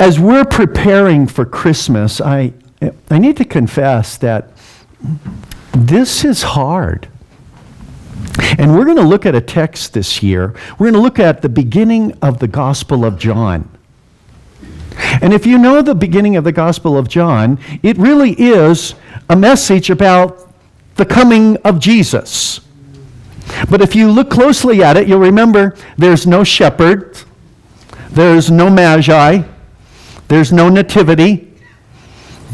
as we're preparing for Christmas, I need to confess that this is hard. And we're going to look at a text this year. We're going to look at the beginning of the Gospel of John. And if you know the beginning of the Gospel of John, it really is a message about the coming of Jesus. But if you look closely at it, you'll remember there's no shepherd, there's no magi, there's no nativity,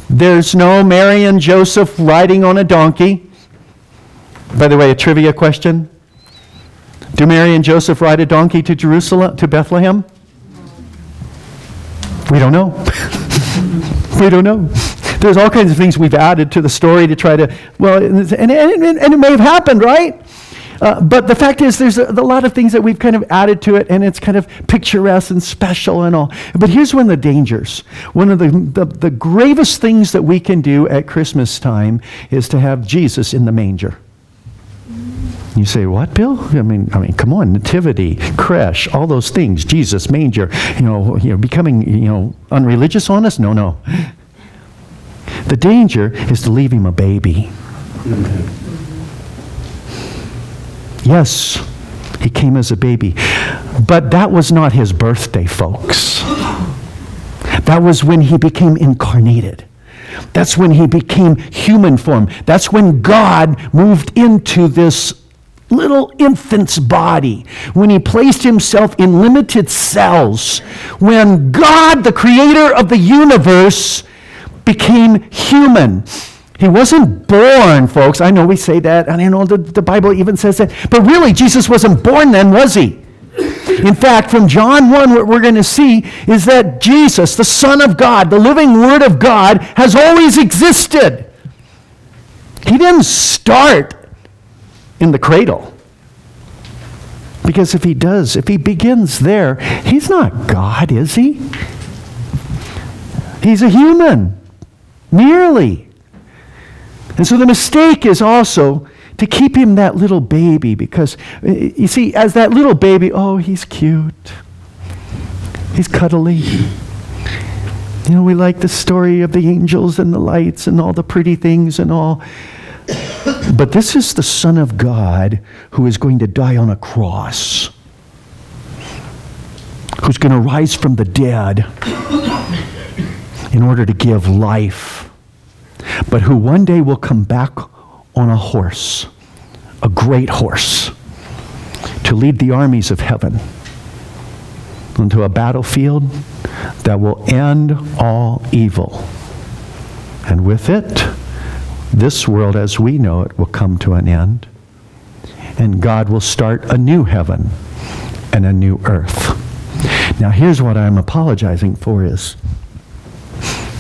there's no Mary and Joseph riding on a donkey. By the way, a trivia question. Do Mary and Joseph ride a donkey to Jerusalem, to Bethlehem? We don't know. We don't know. There's all kinds of things we've added to the story to try to, well, and it may have happened, right? But the fact is there's a lot of things that we've kind of added to it, and it's kind of picturesque and special and all. But here's one of the dangers. One of the gravest things that we can do at Christmas time is to have Jesus in the manger. You say, what, Bill? I mean, come on, nativity, creche, all those things, Jesus, manger, you know, becoming, unreligious on us? No, no. The danger is to leave him a baby. Yes, he came as a baby, but that was not his birthday, folks. That was when he became incarnated. That's when he became human form. That's when God moved into this little infant's body, when he placed himself in limited cells, when God, the creator of the universe, became human. He wasn't born, folks. I know we say that, and I know the Bible even says that, but really, Jesus wasn't born then, was he? In fact, from John 1, what we're going to see is that Jesus, the Son of God, the living Word of God, has always existed. He didn't start in the cradle. Because if he does, if he begins there, he's not God, is he? He's a human, merely. And so the mistake is also to keep him that little baby, because, you see, as that little baby, oh, he's cute. He's cuddly. You know, we like the story of the angels and the lights and all the pretty things and all. But this is the Son of God who is going to die on a cross, who's going to rise from the dead in order to give life, but who one day will come back on a horse, a great horse, to lead the armies of heaven into a battlefield that will end all evil. And with it, this world as we know it will come to an end, and God will start a new heaven and a new earth. Now here's what I'm apologizing for is,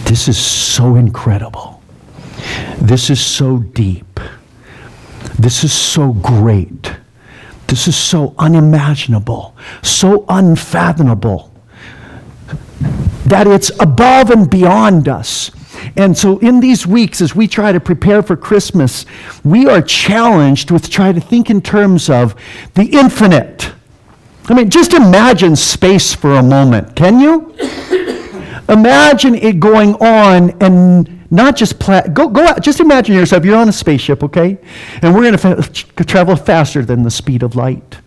this is so incredible. This is so deep. This is so great. This is so unimaginable, so unfathomable, that it's above and beyond us. And so in these weeks, as we try to prepare for Christmas, we are challenged with trying to think in terms of the infinite. I mean, just imagine space for a moment, can you? Imagine it going on and not just, go out, just imagine yourself, you're on a spaceship, okay? And we're going to travel faster than the speed of light.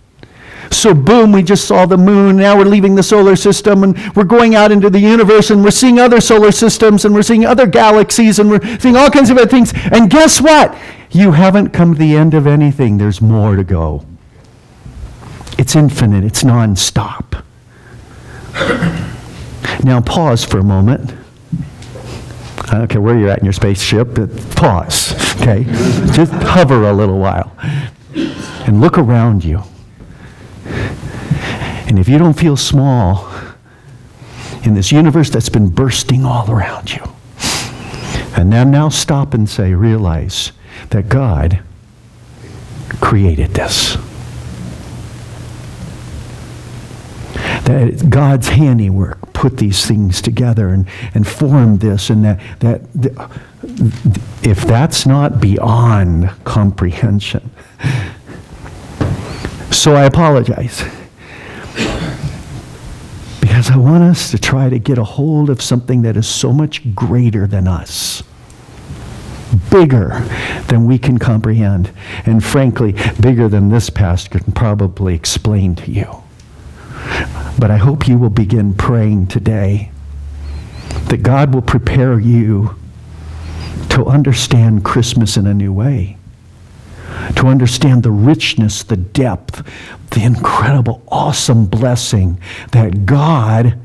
So boom, we just saw the moon, now we're leaving the solar system, and we're going out into the universe, and we're seeing other solar systems, and we're seeing other galaxies, and we're seeing all kinds of other things. And guess what? You haven't come to the end of anything. There's more to go. It's infinite. It's nonstop. Now pause for a moment. I don't care where you're at in your spaceship, but pause, okay? Just hover a little while and look around you. And if you don't feel small in this universe that's been bursting all around you, and now stop and say, realize that God created this. That God's handiwork put these things together and formed this, and that if that's not beyond comprehension. So I apologize. because I want us to try to get a hold of something that is so much greater than us, bigger than we can comprehend, and frankly, bigger than this pastor can probably explain to you. But I hope you will begin praying today that God will prepare you to understand Christmas in a new way, to understand the richness, the depth, the incredible, awesome blessing that God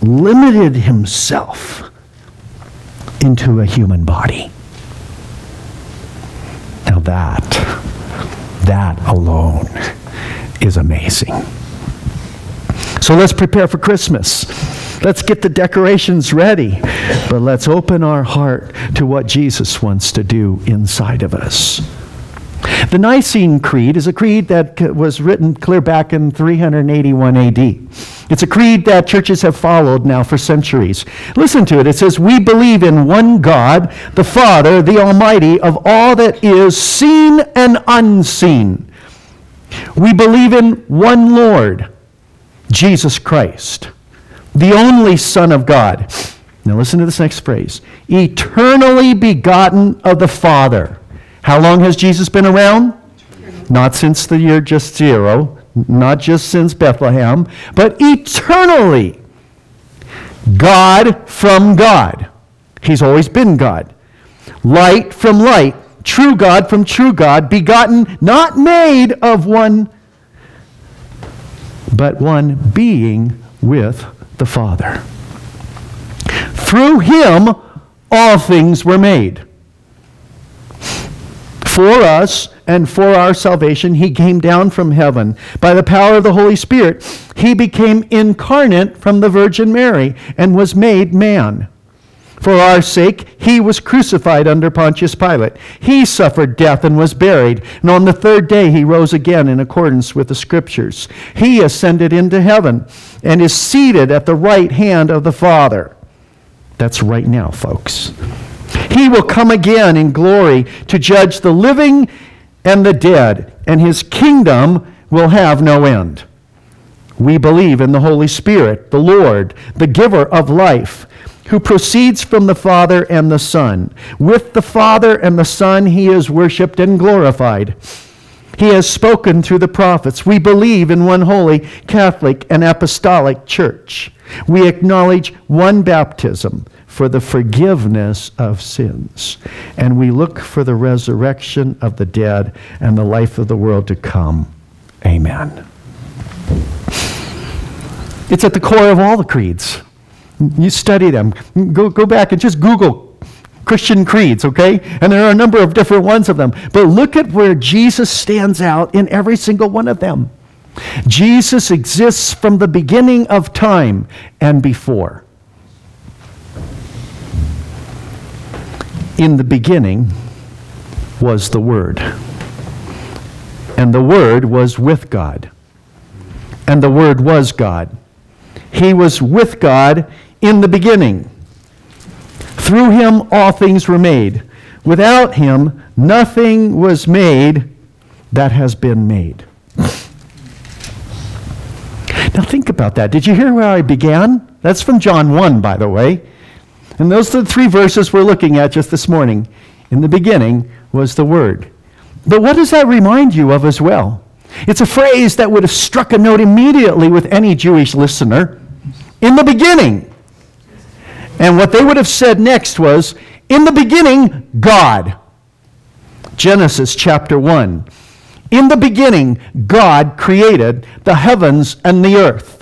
limited himself into a human body. Now that alone is amazing. So let's prepare for Christmas. Let's get the decorations ready, but let's open our heart to what Jesus wants to do inside of us. The Nicene Creed is a creed that was written clear back in 381 AD. It's a creed that churches have followed now for centuries. Listen to it. It says, "We believe in one God, the Father, the Almighty, of all that is seen and unseen. We believe in one Lord, Jesus Christ, the only Son of God." Now listen to this next phrase. "Eternally begotten of the Father." How long has Jesus been around? Not since the year just zero, not just since Bethlehem, but eternally. God from God. He's always been God. Light from light. True God from true God. Begotten, not made of one, but one being with the Father. Through him, all things were made. For us and for our salvation, he came down from heaven. By the power of the Holy Spirit, he became incarnate from the Virgin Mary and was made man. For our sake, he was crucified under Pontius Pilate. He suffered death and was buried. And on the third day, he rose again in accordance with the Scriptures. He ascended into heaven and is seated at the right hand of the Father. That's right now, folks. He will come again in glory to judge the living and the dead, and his kingdom will have no end. We believe in the Holy Spirit, the Lord, the giver of life, who proceeds from the Father and the Son. With the Father and the Son, he is worshiped and glorified. He has spoken through the prophets. We believe in one holy, Catholic, and apostolic church. We acknowledge one baptism for the forgiveness of sins. And we look for the resurrection of the dead and the life of the world to come. Amen. It's at the core of all the creeds. You study them. Go back and just Google Christian creeds, okay? And there are a number of different ones of them. But look at where Jesus stands out in every single one of them. Jesus exists from the beginning of time and before. In the beginning was the Word, and the Word was with God, and the Word was God. He was with God in the beginning. Through him all things were made. Without him nothing was made that has been made. Now think about that. Did you hear where I began? That's from John 1, by the way. And those are the three verses we're looking at just this morning. In the beginning was the Word. But what does that remind you of as well? It's a phrase that would have struck a note immediately with any Jewish listener. In the beginning. And what they would have said next was, in the beginning, God. Genesis chapter 1. In the beginning, God created the heavens and the earth.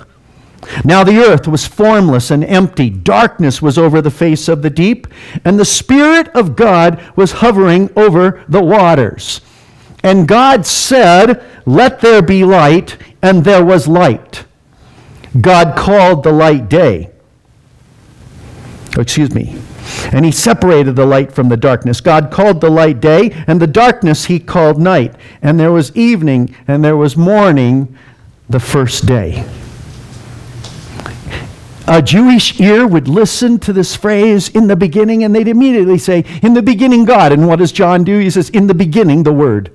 Now the earth was formless and empty. Darkness was over the face of the deep, and the Spirit of God was hovering over the waters. And God said, "Let there be light," and there was light. God called the light day. And he separated the light from the darkness. God called the light day, and the darkness he called night. And there was evening, and there was morning, the first day. A Jewish ear would listen to this phrase, in the beginning, and they'd immediately say, in the beginning, God. And what does John do? He says, in the beginning, the Word.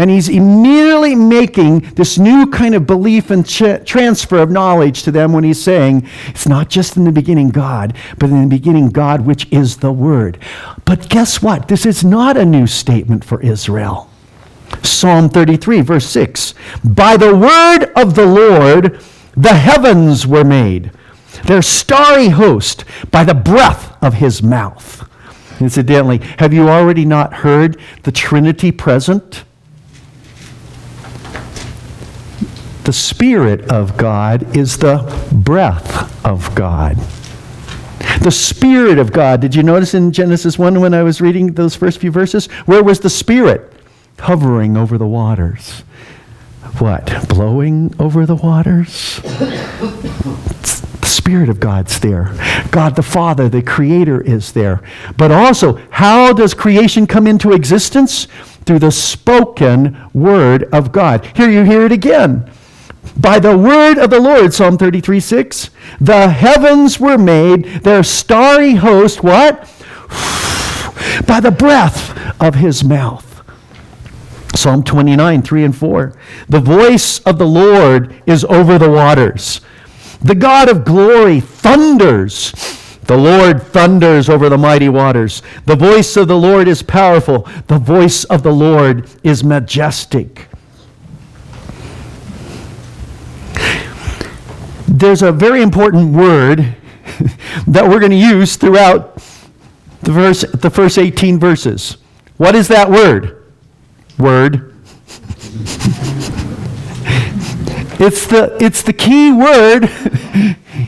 And he's immediately making this new kind of belief and transfer of knowledge to them when he's saying, it's not just in the beginning God, but in the beginning God, which is the Word. But guess what? This is not a new statement for Israel. Psalm 33, verse 6, by the word of the Lord, the heavens were made, their starry host, by the breath of his mouth. Incidentally, have you already not heard the Trinity present? The Spirit of God is the breath of God. The Spirit of God. Did you notice in Genesis 1 when I was reading those first few verses? Where was the Spirit? Hovering over the waters. What? Blowing over the waters? The Spirit of God's there. God the Father, the Creator, is there. But also, how does creation come into existence? Through the spoken word of God. Here you hear it again. By the word of the Lord, Psalm 33, 6, the heavens were made, their starry host, what? By the breath of his mouth. Psalm 29, 3 and 4. The voice of the Lord is over the waters. The God of glory thunders. The Lord thunders over the mighty waters. The voice of the Lord is powerful. The voice of the Lord is majestic. There's a very important word that we're going to use throughout the first 18 verses. What is that word? Word. It's the key word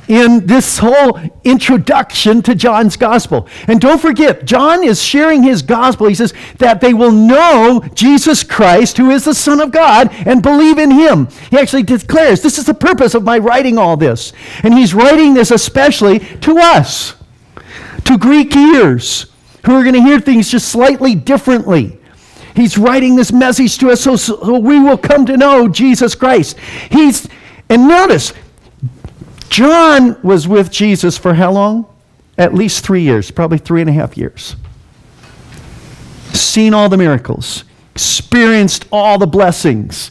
in this whole introduction to John's gospel. And don't forget, John is sharing his gospel. He says that they will know Jesus Christ, who is the Son of God, and believe in him. He actually declares, this is the purpose of my writing all this. And he's writing this especially to us, to Greek ears, who are going to hear things just slightly differently. He's writing this message to us so we will come to know Jesus Christ. And notice, John was with Jesus for how long? At least 3 years, probably 3.5 years. Seen all the miracles, experienced all the blessings.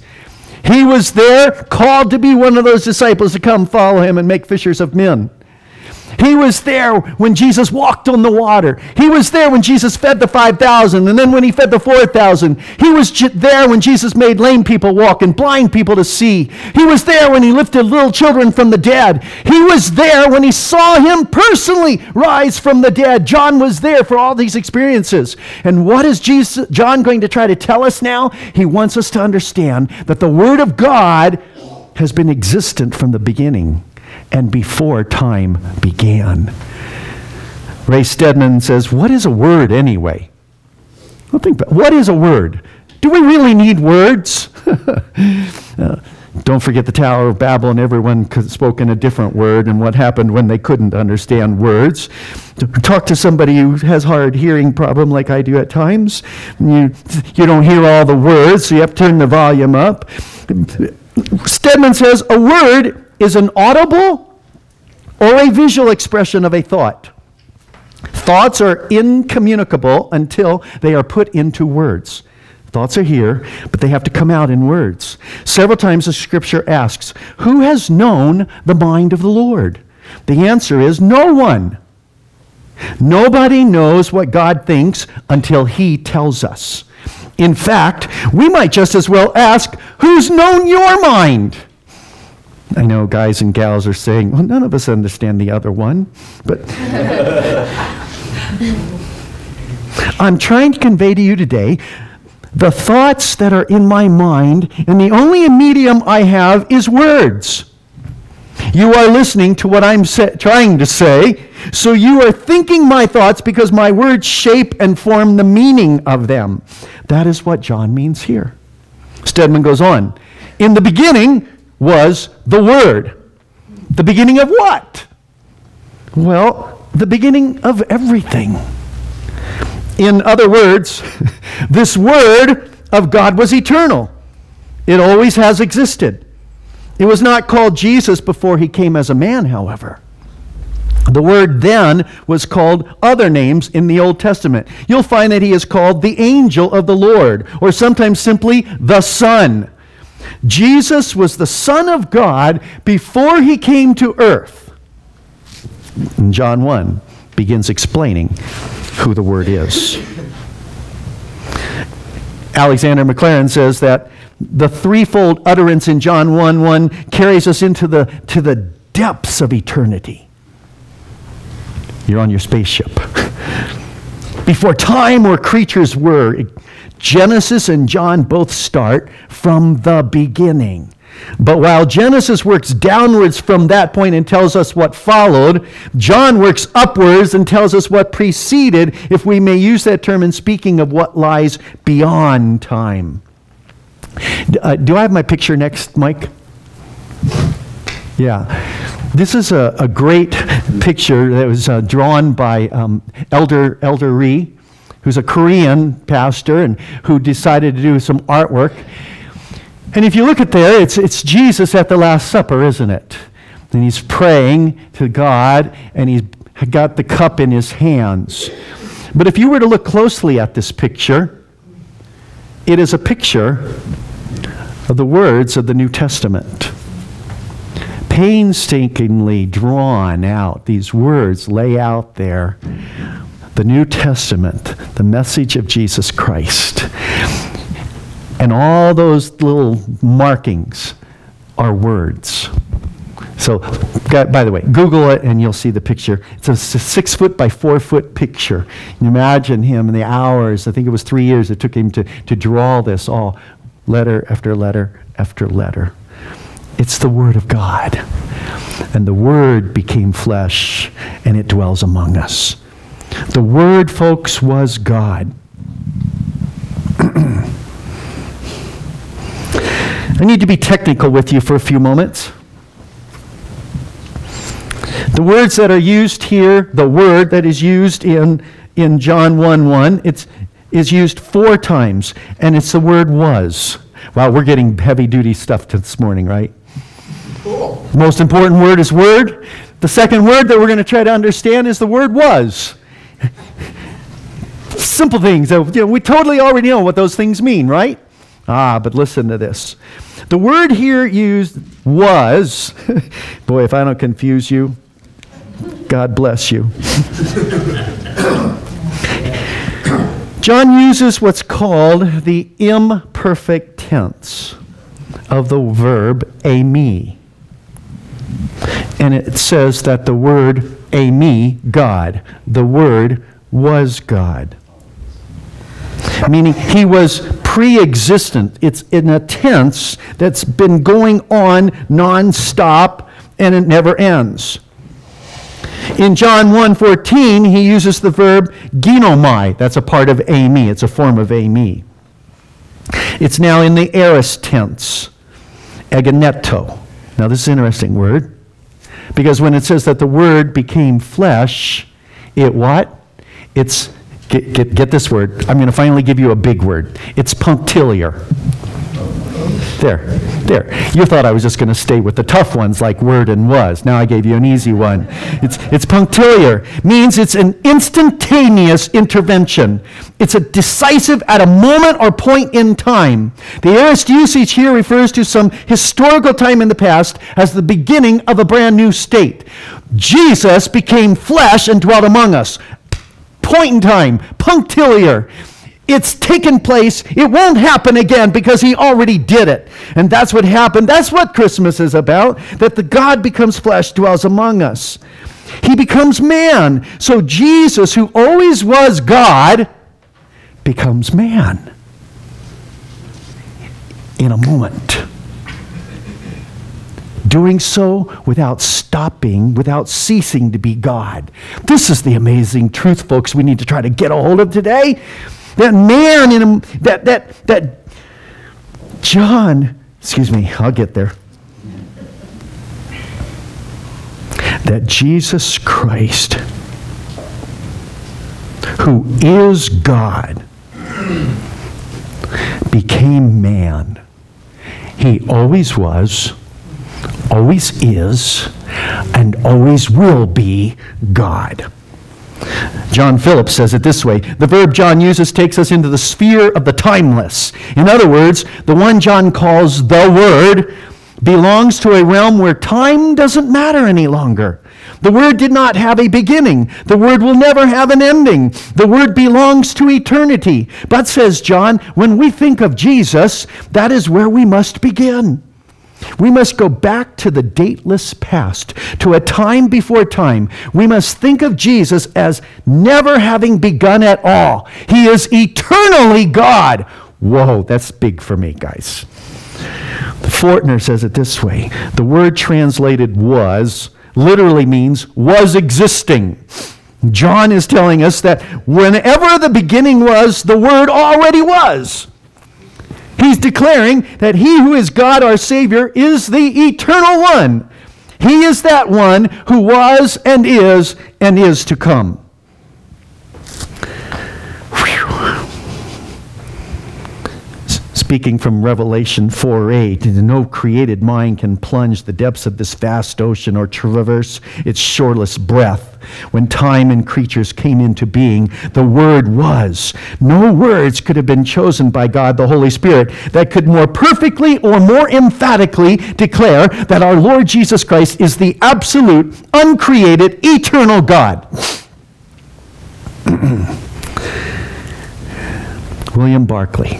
He was there, called to be one of those disciples to come follow him and make fishers of men. He was there when Jesus walked on the water. He was there when Jesus fed the 5,000, and then when he fed the 4,000. He was there when Jesus made lame people walk and blind people to see. He was there when he lifted little children from the dead. He was there when he saw him personally rise from the dead. John was there for all these experiences. And what is John going to try to tell us now? He wants us to understand that the Word of God has been existent from the beginning. And before time began. Ray Stedman says, what is a word anyway? Well, think about it. What is a word? Do we really need words? Don't forget the Tower of Babel, and everyone spoke in a different word, and what happened when they couldn't understand words. Talk to somebody who has hard hearing problem like I do at times. You don't hear all the words, so you have to turn the volume up. Stedman says, a word is an audible or a visual expression of a thought. Thoughts are incommunicable until they are put into words. Thoughts are here, but they have to come out in words. Several times the scripture asks, who has known the mind of the Lord? The answer is no one. Nobody knows what God thinks until he tells us. In fact, we might just as well ask, who's known your mind? I know guys and gals are saying, well, none of us understand the other one, but I'm trying to convey to you today the thoughts that are in my mind, and the only medium I have is words. You are listening to what I'm trying to say, so you are thinking my thoughts because my words shape and form the meaning of them. That is what John means here. Stedman goes on, in the beginning was the Word. The beginning of what? Well, the beginning of everything. In other words, this Word of God was eternal. It always has existed. It was not called Jesus before he came as a man, however. The word then was called other names in the Old Testament. You'll find that he is called the angel of the Lord, or sometimes simply the Son. Jesus was the Son of God before he came to earth. And John 1 begins explaining who the Word is. Alexander McLaren says that the threefold utterance in John 1:1 carries us into the depths of eternity. You're on your spaceship. Before time or creatures were, Genesis and John both start from the beginning. But while Genesis works downwards from that point and tells us what followed, John works upwards and tells us what preceded, if we may use that term in speaking of what lies beyond time. Do I have my picture next, Mike? Yeah. This is a great picture that was drawn by Elder Rhee, who's a Korean pastor and who decided to do some artwork. And if you look at there, it's Jesus at the Last Supper, isn't it? And he's praying to God, and he's got the cup in his hands. But if you were to look closely at this picture, it is a picture of the words of the New Testament. Painstakingly drawn out, these words lay out there, the New Testament, the message of Jesus Christ. And all those little markings are words. So, by the way, Google it and you'll see the picture. It's a 6-foot by 4-foot picture. You imagine him in the hours, I think it was 3 years it took him to draw this all, letter after letter after letter. It's the Word of God. And the Word became flesh and it dwells among us. The Word, folks, was God. I need to be technical with you for a few moments. The words that are used here, the word that is used in John 1:1, is used 4 times, and it's the word was. Wow, we're getting heavy-duty stuff this morning, right? Cool. Most important word is word. The second word that we're going to try to understand is the word was. Simple things that, we totally already know what those things mean, right? But listen to this. The word here used was, boy, if I don't confuse you, God bless you. John uses what's called the imperfect tense of the verb ami. And it says that the word ami, God, the word was God. Meaning he was pre-existent. It's in a tense that's been going on non-stop and it never ends. In John 1:14, he uses the verb ginomai. That's a part of ami. It's a form of ami. It's now in the aorist tense, egeneto. Now this is an interesting word, because when it says that the word became flesh, it what? It's Get this word. I'm going to finally give you a big word. It's punctiliar. There. You thought I was just going to stay with the tough ones like word and was. Now I gave you an easy one. It's punctiliar. Means it's an instantaneous intervention. It's a decisive at a moment or point in time. The aorist usage here refers to some historical time in the past as the beginning of a brand new state. Jesus became flesh and dwelt among us. Point in time, punctiliar. It's taken place. It won't happen again because he already did it. And that's what happened. That's what Christmas is about, that the God becomes flesh, dwells among us. He becomes man. So Jesus, who always was God, becomes man in a moment. Doing so without stopping, without ceasing to be God. This is the amazing truth, folks, we need to try to get a hold of today. That man in him, that John, excuse me, I'll get there. That Jesus Christ, who is God, became man. He always was, always is and always will be God. John Phillips says it this way: the verb John uses takes us into the sphere of the timeless. In other words, the one John calls the Word belongs to a realm where time doesn't matter any longer. The Word did not have a beginning. The Word will never have an ending. The Word belongs to eternity. But, says John, when we think of Jesus, that is where we must begin. We must go back to the dateless past, to a time before time. We must think of Jesus as never having begun at all. He is eternally God. Whoa, that's big for me, guys. Fortner says it this way: the word translated was literally means was existing. John is telling us that whenever the beginning was, the Word already was. He's declaring that he who is God our Savior is the eternal one. He is that one who was and is to come. Speaking from Revelation 4:8, no created mind can plunge the depths of this vast ocean or traverse its shoreless breadth. When time and creatures came into being, the Word was. No words could have been chosen by God the Holy Spirit that could more perfectly or more emphatically declare that our Lord Jesus Christ is the absolute, uncreated, eternal God. William Barclay.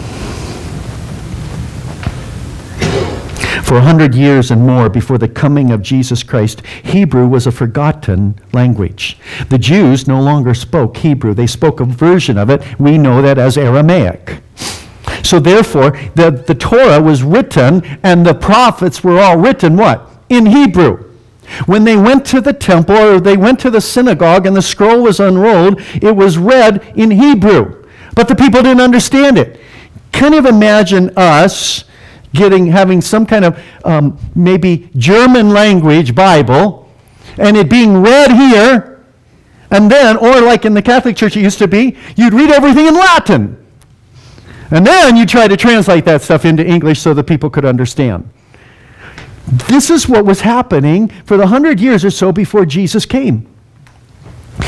For 100 years and more before the coming of Jesus Christ, Hebrew was a forgotten language. The Jews no longer spoke Hebrew. They spoke a version of it. We know that as Aramaic. So therefore, the Torah was written and the prophets were all written what? In Hebrew. When they went to the temple or they went to the synagogue and the scroll was unrolled, it was read in Hebrew. But the people didn't understand it. Kind of imagine us having some kind of maybe German language Bible, and it being read here, and then, or like in the Catholic Church it used to be, you'd read everything in Latin. And then you try to translate that stuff into English so that people could understand. This is what was happening for the 100 years or so before Jesus came.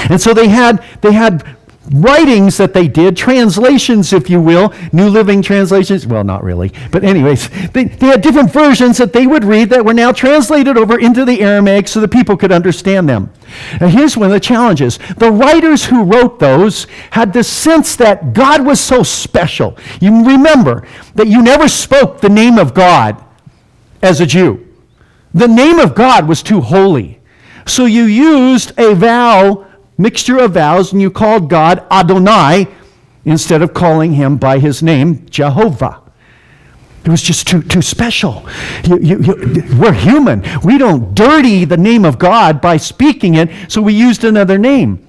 And so they had writings that they did, translations, if you will, New Living Translations, well, not really, but anyways, they had different versions that they would read that were now translated over into the Aramaic so the people could understand them. And here's one of the challenges. The writers who wrote those had this sense that God was so special. You remember that you never spoke the name of God as a Jew. The name of God was too holy. So you used a vowel, mixture of vowels, and you called God Adonai instead of calling him by his name, Jehovah. It was just too special. We're human. We don't dirty the name of God by speaking it, so we used another name.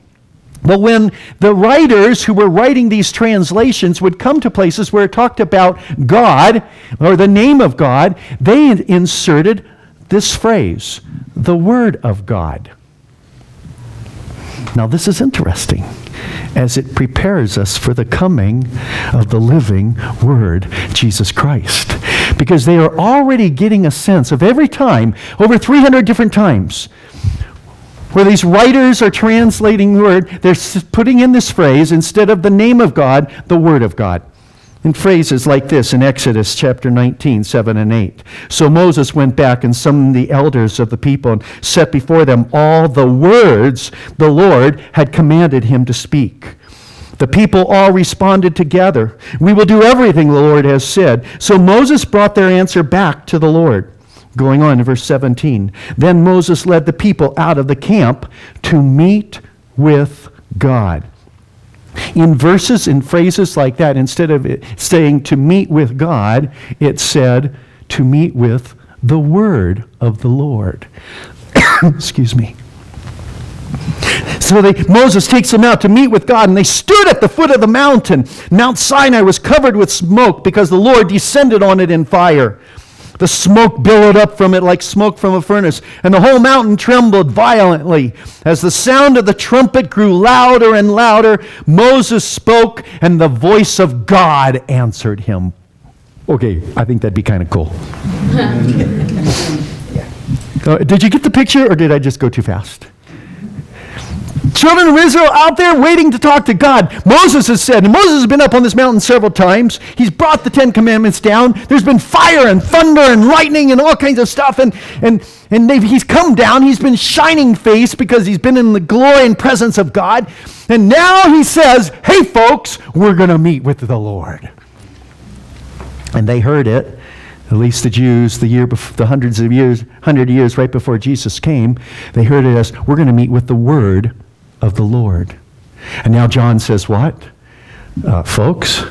But when the writers who were writing these translations would come to places where it talked about God or the name of God, they inserted this phrase, the Word of God. Now this is interesting as it prepares us for the coming of the living Word, Jesus Christ. Because they are already getting a sense of every time, over 300 different times, where these writers are translating the Word, they're putting in this phrase, instead of the name of God, the Word of God. In phrases like this in Exodus chapter 19, 7 and 8. So Moses went back and summoned the elders of the people and set before them all the words the Lord had commanded him to speak. The people all responded together, "We will do everything the Lord has said." So Moses brought their answer back to the Lord. Going on in verse 17. Then Moses led the people out of the camp to meet with God. In verses, in phrases like that, instead of it saying to meet with God, it said to meet with the Word of the Lord. Excuse me. So Moses takes them out to meet with God, and they stood at the foot of the mountain. Mount Sinai was covered with smoke because the Lord descended on it in fire. The smoke billowed up from it like smoke from a furnace, and the whole mountain trembled violently. As the sound of the trumpet grew louder and louder, Moses spoke, and the voice of God answered him. Okay, I think that'd be kind of cool. Yeah. Did you get the picture, or did I just go too fast? Children of Israel out there waiting to talk to God. Moses has said, and Moses has been up on this mountain several times. He's brought the 10 Commandments down. There's been fire and thunder and lightning and all kinds of stuff. And he's come down. He's been shining face because he's been in the glory and presence of God. And now he says, hey, folks, we're going to meet with the Lord. And they heard it, at least the Jews, the hundred years right before Jesus came. They heard it as, we're going to meet with the word of the Lord. And now John says what? Folks,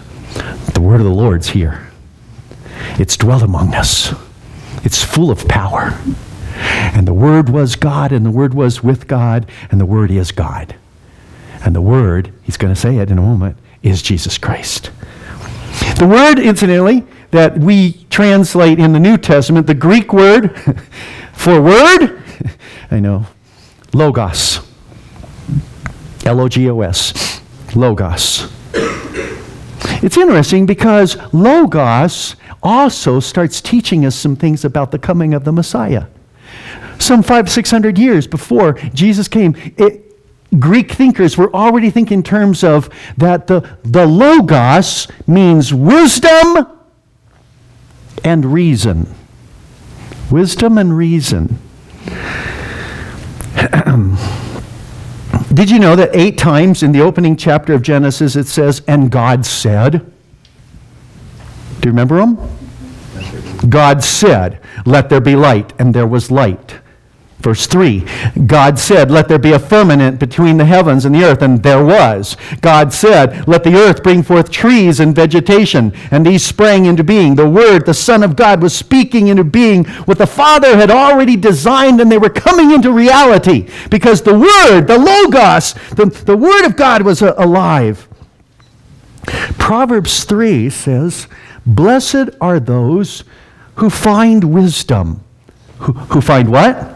the word of the Lord's here. It's dwelt among us. It's full of power. And the word was God, and the word was with God, and the word is God. And the word, he's going to say it in a moment, is Jesus Christ. The word, incidentally, that we translate in the New Testament, the Greek word for word, I know, logos. L-O-G-O-S, logos. It's interesting because logos also starts teaching us some things about the coming of the Messiah. Some 500-600 years before Jesus came, Greek thinkers were already thinking in terms of that the logos means wisdom and reason. Wisdom and reason. Did you know that 8 times in the opening chapter of Genesis it says, and God said? Do you remember them? God said, let there be light, and there was light. Verse 3, God said, let there be a firmament between the heavens and the earth, and there was. God said, let the earth bring forth trees and vegetation, and these sprang into being. The Word, the Son of God, was speaking into being what the Father had already designed, and they were coming into reality, because the Word, the Logos, the Word of God was alive. Proverbs 3 says, blessed are those who find wisdom. Who find what?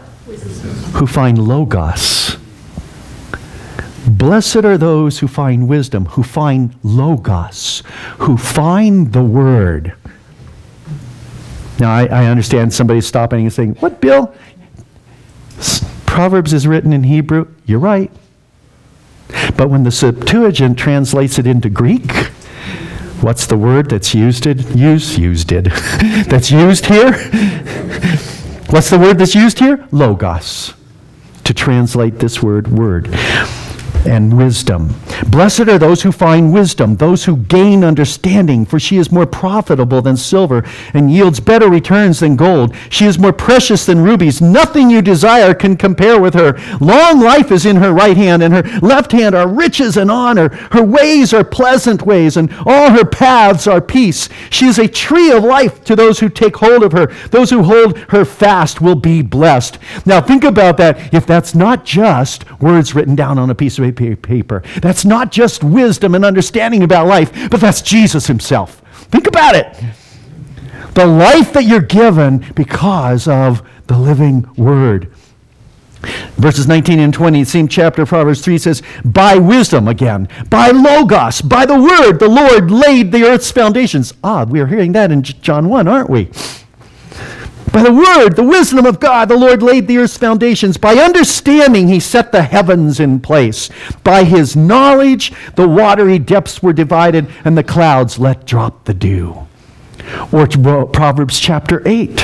Who find logos. Blessed are those who find wisdom, who find logos, who find the word. Now, I understand somebody stopping and saying, what, Bill? Proverbs is written in Hebrew. You're right. But when the Septuagint translates it into Greek, what's the word that's used here? What's the word that's used here? Logos, to translate this word, word, and wisdom. Blessed are those who find wisdom, those who gain understanding, for she is more profitable than silver and yields better returns than gold. She is more precious than rubies. Nothing you desire can compare with her. Long life is in her right hand, and her left hand are riches and honor. Her ways are pleasant ways, and all her paths are peace. She is a tree of life to those who take hold of her. Those who hold her fast will be blessed. Now think about that. If that's not just words written down on a piece of paper, that's not just wisdom and understanding about life, but that's Jesus himself. Think about it. The life that you're given because of the living word. Verses 19 and 20, same chapter, Proverbs 3 says, by wisdom, again, by logos, by the word, the Lord laid the earth's foundations. Ah, we are hearing that in John 1, aren't we? By the word, the wisdom of God, the Lord laid the earth's foundations. By understanding, he set the heavens in place. By his knowledge, the watery depths were divided, and the clouds let drop the dew. Or Proverbs chapter 8,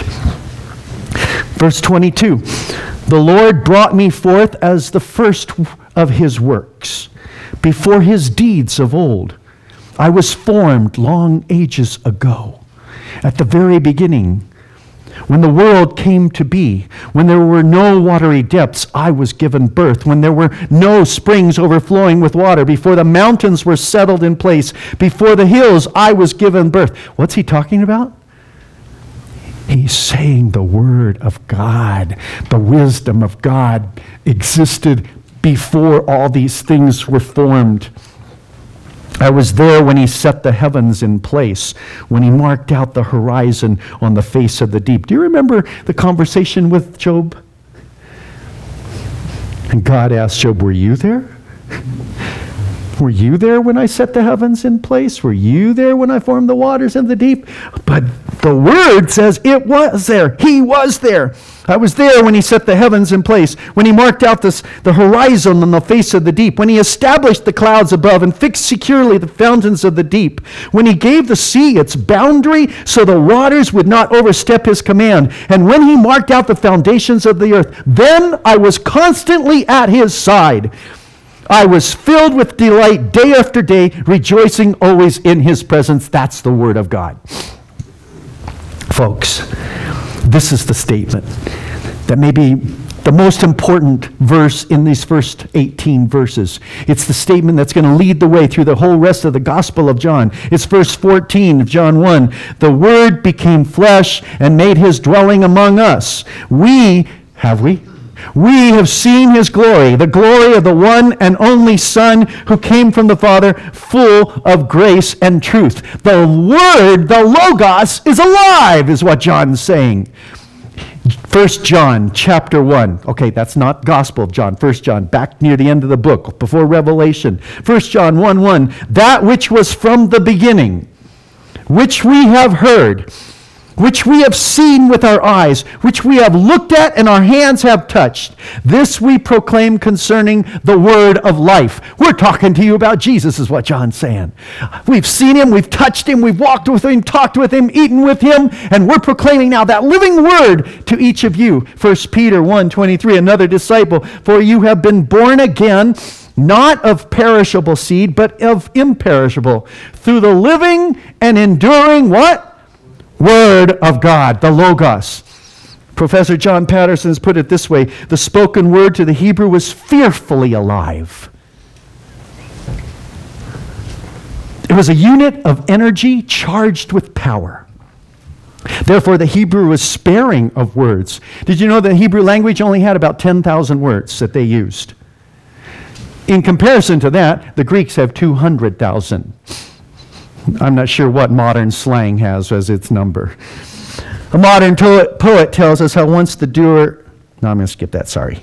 verse 22. The Lord brought me forth as the first of his works, before his deeds of old. I was formed long ages ago, at the very beginning. When the world came to be, when there were no watery depths, I was given birth. When there were no springs overflowing with water, before the mountains were settled in place, before the hills, I was given birth. What's he talking about? He's saying the Word of God, the wisdom of God existed before all these things were formed. I was there when he set the heavens in place, when he marked out the horizon on the face of the deep. Do you remember the conversation with Job? And God asked Job, were you there? Were you there when I set the heavens in place? Were you there when I formed the waters of the deep? But the Word says it was there. He was there. I was there when he set the heavens in place, when he marked out the horizon on the face of the deep, when he established the clouds above and fixed securely the fountains of the deep, when he gave the sea its boundary so the waters would not overstep his command, and when he marked out the foundations of the earth. Then I was constantly at his side. I was filled with delight day after day, rejoicing always in his presence. That's the word of God. Folks, this is the statement that may be the most important verse in these first 18 verses. It's the statement that's going to lead the way through the whole rest of the Gospel of John. It's verse 14 of John 1. The Word became flesh and made his dwelling among us. We have seen his glory, the glory of the one and only Son who came from the Father, full of grace and truth. The Word, the Logos, is alive, is what John's saying. 1 John chapter 1. Okay, that's not Gospel of John. 1 John, back near the end of the book, before Revelation. 1 John 1:1, that which was from the beginning, which we have heard, which we have seen with our eyes, which we have looked at and our hands have touched. This we proclaim concerning the word of life. We're talking to you about Jesus, is what John's saying. We've seen him, we've touched him, we've walked with him, talked with him, eaten with him, and we're proclaiming now that living word to each of you. 1 Peter 1:23, another disciple, for you have been born again, not of perishable seed, but of imperishable, through the living and enduring what? Word of God, the Logos. Professor John Patterson has put it this way: the spoken word to the Hebrew was fearfully alive. It was a unit of energy charged with power. Therefore, the Hebrew was sparing of words. Did you know the Hebrew language only had about 10,000 words that they used? In comparison to that, the Greeks have 200,000. I'm not sure what modern slang has as its number. A modern poet tells us how once the doer... No, I'm going to skip that, sorry.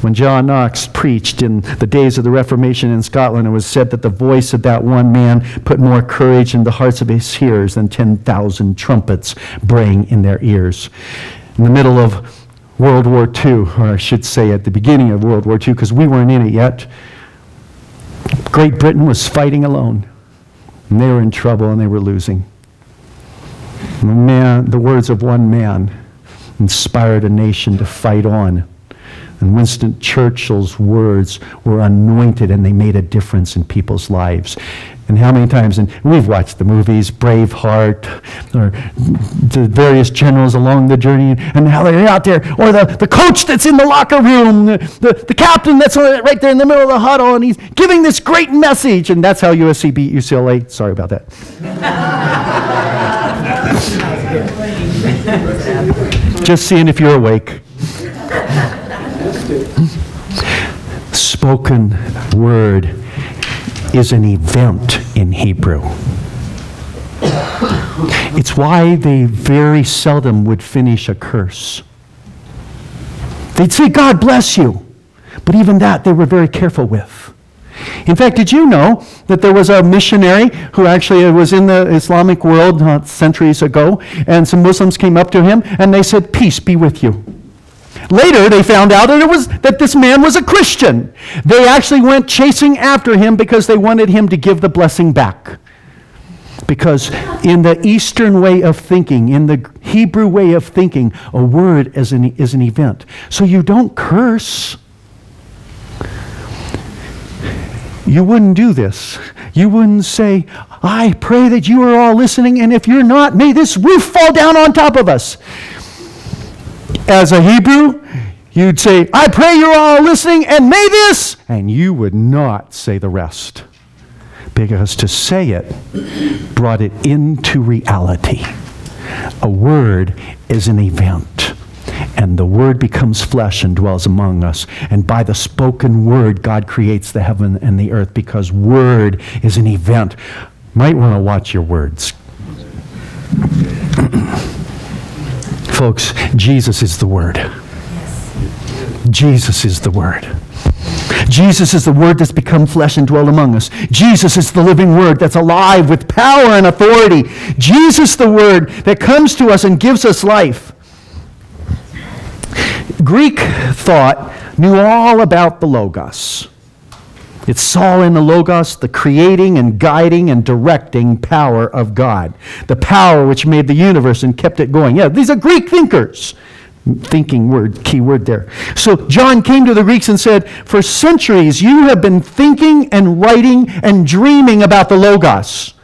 When John Knox preached in the days of the Reformation in Scotland, it was said that the voice of that one man put more courage in the hearts of his hearers than 10,000 trumpets braying in their ears. In the middle of World War II, or I should say at the beginning of World War II, because we weren't in it yet, Great Britain was fighting alone. And they were in trouble and they were losing. The words of one man inspired a nation to fight on. And Winston Churchill's words were anointed and they made a difference in people's lives. And how many times, and we've watched the movies, Braveheart, or the various generals along the journey, and how they're out there, or the coach that's in the locker room, the captain that's right there in the middle of the huddle, and he's giving this great message, and that's how USC beat UCLA. Sorry about that. Just seeing if you're awake. Spoken word is an event in Hebrew. It's why they very seldom would finish a curse. They'd say, God bless you. But even that, they were very careful with. In fact, did you know that there was a missionary who actually was in the Islamic world centuries ago, and some Muslims came up to him, and they said, peace be with you. Later, they found out that this man was a Christian. They actually went chasing after him because they wanted him to give the blessing back. Because in the Eastern way of thinking, in the Hebrew way of thinking, a word is an event. So you don't curse. You wouldn't do this. You wouldn't say, I pray that you are all listening, and if you're not, may this roof fall down on top of us. As a Hebrew, you'd say, I pray you're all listening, and may this, and you would not say the rest. Because to say it brought it into reality. A word is an event, and the word becomes flesh and dwells among us. And by the spoken word, God creates the heaven and the earth, because word is an event. Might want to watch your words. Folks, Jesus is the Word. Yes. Jesus is the Word. Jesus is the Word that's become flesh and dwelt among us. Jesus is the living Word that's alive with power and authority. Jesus, the Word that comes to us and gives us life. Greek thought knew all about the Logos. It saw in the Logos the creating and guiding and directing power of God, the power which made the universe and kept it going. Yeah, these are Greek thinkers. Thinking word, key word there. So John came to the Greeks and said, for centuries you have been thinking and writing and dreaming about the Logos,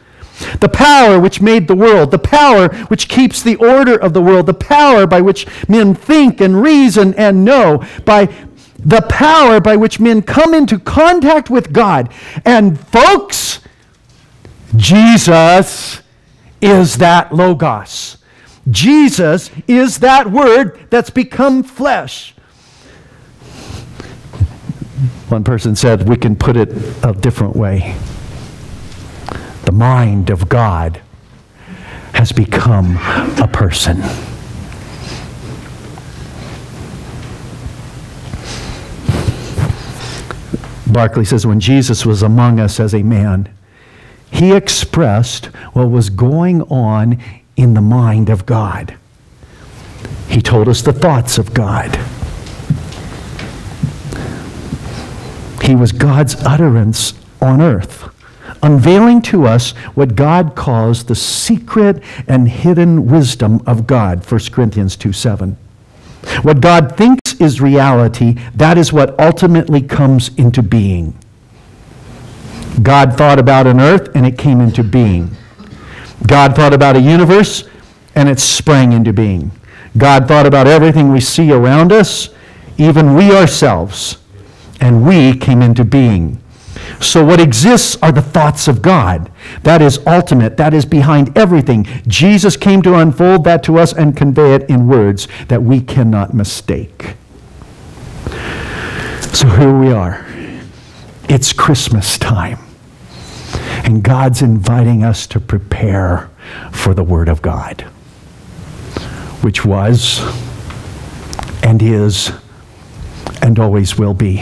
the power which made the world, the power which keeps the order of the world, the power by which men think and reason and know, by the power by which men come into contact with God. And folks, Jesus is that Logos. Jesus is that word that's become flesh. One person said we can put it a different way. The mind of God has become a person. Barclay says, when Jesus was among us as a man, he expressed what was going on in the mind of God. He told us the thoughts of God. He was God's utterance on earth, unveiling to us what God calls the secret and hidden wisdom of God, 1 Corinthians 2:7. What God thinks is reality, that is what ultimately comes into being. God thought about an earth and it came into being. God thought about a universe, and it sprang into being. God thought about everything we see around us, even we ourselves, and we came into being. So what exists are the thoughts of God. That is ultimate. That is behind everything. Jesus came to unfold that to us and convey it in words that we cannot mistake. So here we are. It's Christmas time. And God's inviting us to prepare for the Word of God, which was and is and always will be.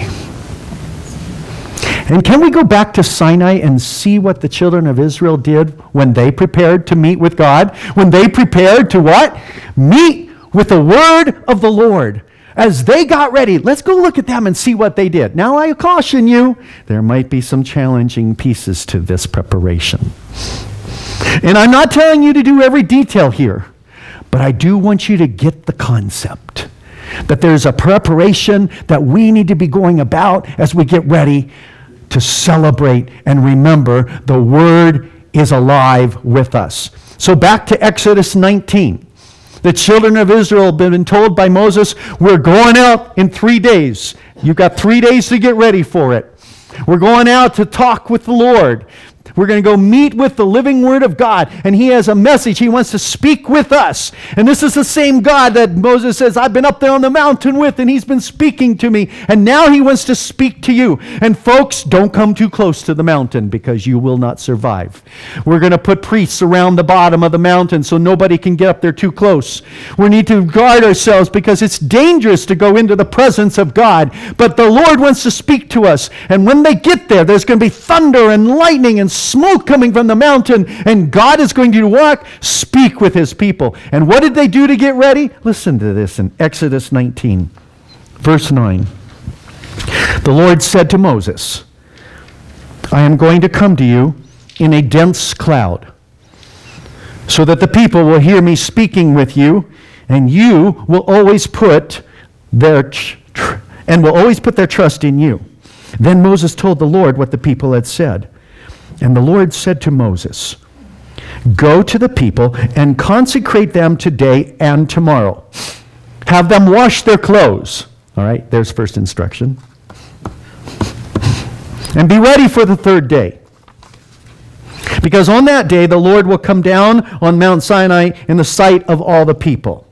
And can we go back to Sinai and see what the children of Israel did when they prepared to meet with God? When they prepared to what? Meet with the Word of the Lord. As they got ready, let's go look at them and see what they did. Now I caution you, there might be some challenging pieces to this preparation. And I'm not telling you to do every detail here, but I do want you to get the concept that there's a preparation that we need to be going about as we get ready to celebrate and remember the Word is alive with us. So back to Exodus 19. The children of Israel have been told by Moses, we're going out in 3 days. You've got 3 days to get ready for it. We're going out to talk with the Lord. We're going to go meet with the living Word of God. And He has a message. He wants to speak with us. And this is the same God that Moses says, I've been up there on the mountain with, and He's been speaking to me. And now He wants to speak to you. And folks, don't come too close to the mountain because you will not survive. We're going to put priests around the bottom of the mountain so nobody can get up there too close. We need to guard ourselves because it's dangerous to go into the presence of God. But the Lord wants to speak to us. And when they get there, there's going to be thunder and lightning and smoke coming from the mountain, and God is going to speak with His people. And what did they do to get ready? Listen to this in Exodus 19, verse 9. The Lord said to Moses, I am going to come to you in a dense cloud, so that the people will hear me speaking with you, and you will always put their trust in you. Then Moses told the Lord what the people had said. And the Lord said to Moses, go to the people and consecrate them today and tomorrow. Have them wash their clothes. All right, there's first instruction. And be ready for the third day. Because on that day, the Lord will come down on Mount Sinai in the sight of all the people.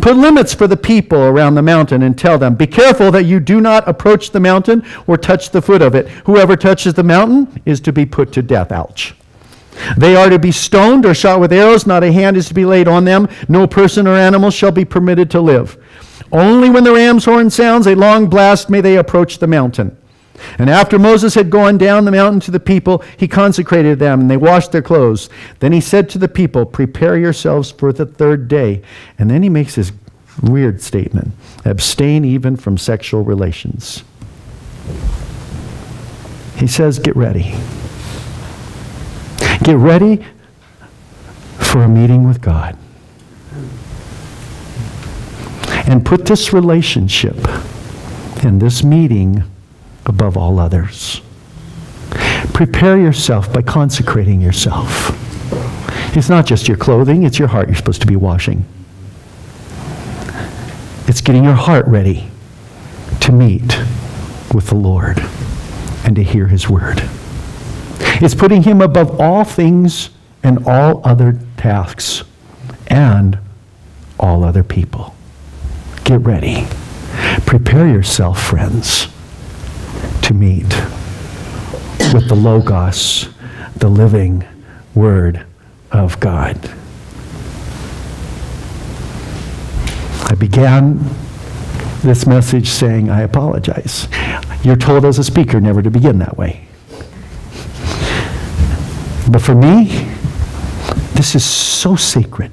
Put limits for the people around the mountain and tell them, be careful that you do not approach the mountain or touch the foot of it. Whoever touches the mountain is to be put to death. Ouch. They are to be stoned or shot with arrows. Not a hand is to be laid on them. No person or animal shall be permitted to live. Only when the ram's horn sounds a long blast may they approach the mountain. And after Moses had gone down the mountain to the people, he consecrated them, and they washed their clothes. Then he said to the people, prepare yourselves for the third day. And then he makes his Weird statement. Abstain even from sexual relations. He says, get ready. Get ready for a meeting with God. And put this relationship and this meeting above all others. Prepare yourself by consecrating yourself. It's not just your clothing, it's your heart you're supposed to be washing. It's getting your heart ready to meet with the Lord and to hear His Word. It's putting Him above all things and all other tasks and all other people. Get ready. Prepare yourself, friends, to meet with the Logos, the living Word of God. I began this message saying, I apologize. You're told as a speaker never to begin that way. But for me, this is so sacred,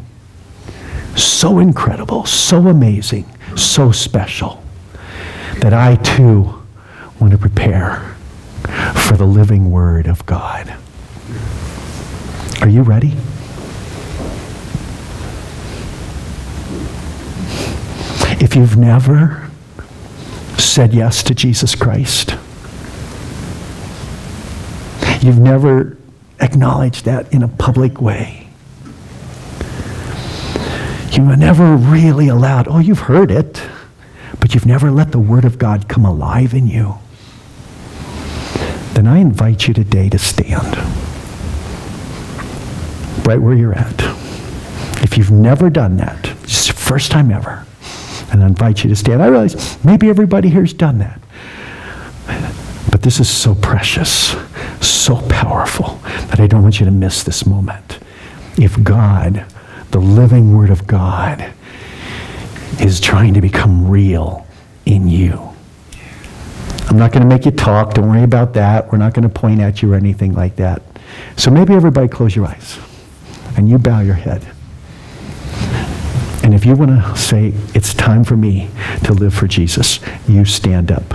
so incredible, so amazing, so special, that I too want to prepare for the living Word of God. Are you ready? If you've never said yes to Jesus Christ, you've never acknowledged that in a public way, you were never really allowed, oh, you've heard it, but you've never let the Word of God come alive in you, then I invite you today to stand right where you're at. If you've never done that, it's your first time ever, and I invite you to stand. I realize maybe everybody here's done that, but this is so precious, so powerful, that I don't want you to miss this moment. If God, the living Word of God, is trying to become real in you. I'm not going to make you talk. Don't worry about that. We're not going to point at you or anything like that. So maybe everybody close your eyes and you bow your head. And if you want to say, it's time for me to live for Jesus, you stand up.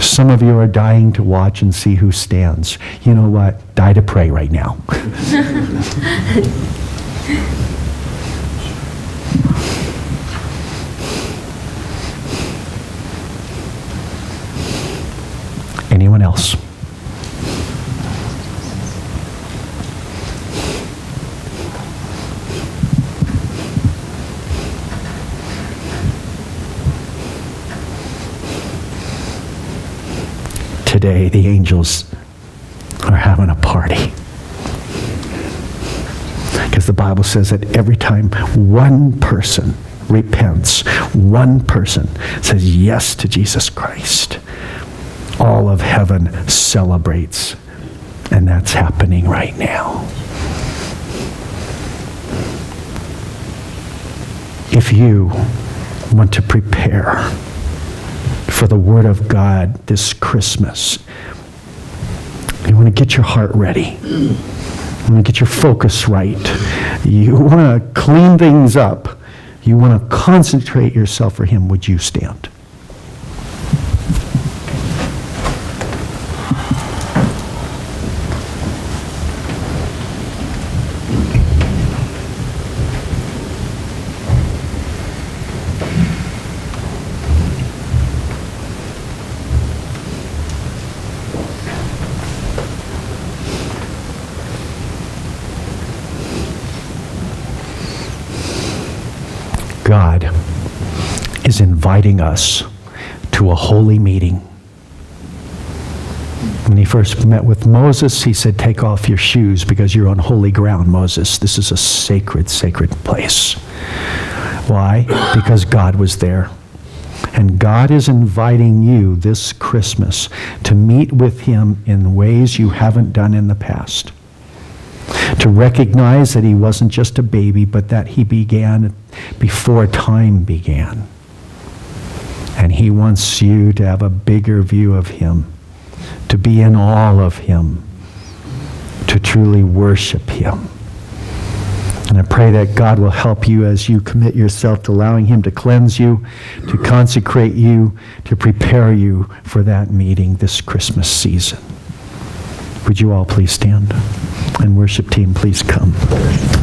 Some of you are dying to watch and see who stands. You know what? Die to pray right now. Anyone else? Today, the angels are having a party. Because the Bible says that every time one person repents, one person says yes to Jesus Christ, all of heaven celebrates. And that's happening right now. If you want to prepare for the Word of God this Christmas, you want to get your heart ready. You want to get your focus right. You want to clean things up. You want to concentrate yourself for Him. Would you stand? God is inviting us to a holy meeting. When He first met with Moses, He said, take off your shoes because you're on holy ground, Moses. This is a sacred, sacred place. Why? Because God was there. And God is inviting you this Christmas to meet with Him in ways you haven't done in the past. To recognize that He wasn't just a baby, but that He began before time began. And He wants you to have a bigger view of Him, to be in awe of Him, to truly worship Him. And I pray that God will help you as you commit yourself to allowing him to cleanse you, to consecrate you, to prepare you for that meeting this Christmas season. Would you all please stand? And worship team, please come.